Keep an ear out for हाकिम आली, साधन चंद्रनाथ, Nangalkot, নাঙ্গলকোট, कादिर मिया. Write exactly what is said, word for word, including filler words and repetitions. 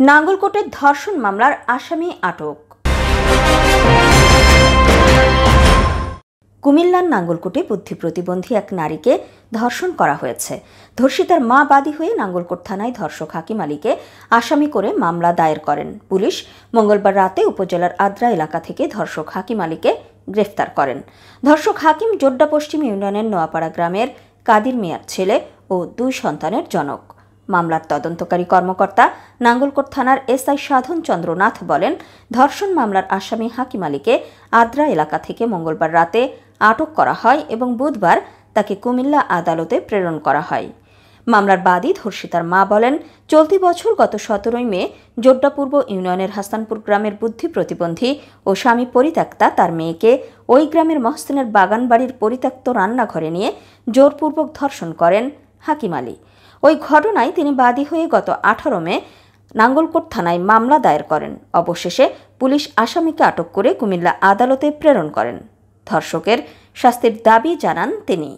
नांगलकोटे धर्षण मामलार आसामी आटक। कुमिल्लार नांगलकोटे बुद्धि प्रतिबंधी एक नारी के धर्षण करा हुएছে। धर्षितार मा बादी हुए नांगलकोट थानाय धर्षक हाकिम आलीके आसामी करे मामला दायर करें। पुलिस मंगलवार राते उपजेलार आद्रा एलाका थेके धर्षक हाकिम आलीके ग्रेफ्तार करें। धर्षक हाकिम जोड्डा पश्चिम इউনিয়নের নোয়াপাড়া ग्रामेर कादिर मियार छेले ओ दुई सन्तानेर जनक। मामलार तदन्तकारी कर्मकर्ता नांगलकोट थानार एस आई साधन चंद्रनाथ बोलेन, धर्षण मामलार आसामी हाकिम आलीके आद्रा एलाका थेके मंगलवार राते आटक करा हय एबं बुधवार ताके कुमिल्ला आदालते प्रेरण करा हय। मामलार बादी धर्षितार मा बोलेन, चलती बछर गत सतरोई मे जोड्डा पूर्व इউনিয়নের হাসানপুর ग्रामेर बुद्धि प्रतिबंधी ओ स्वामी परित्यक्ता तार मेयेके ओई ग्रामेर महसिনের बागान बाड़ीर परित्यक्त रान्नाघरे निये जोरपूर्वक धर्षण करेन हाकिम आली। ওই ঘটনায় তিনি বাদী হয়ে গত আঠারো মে নাঙ্গলকোট থানায় মামলা দায়ের করেন। অবশেষে পুলিশ আসামিকে আটক করে কুমিল্লা আদালতে প্রেরণ করেন। ধর্ষকের শাস্তির দাবি জানান তিনি।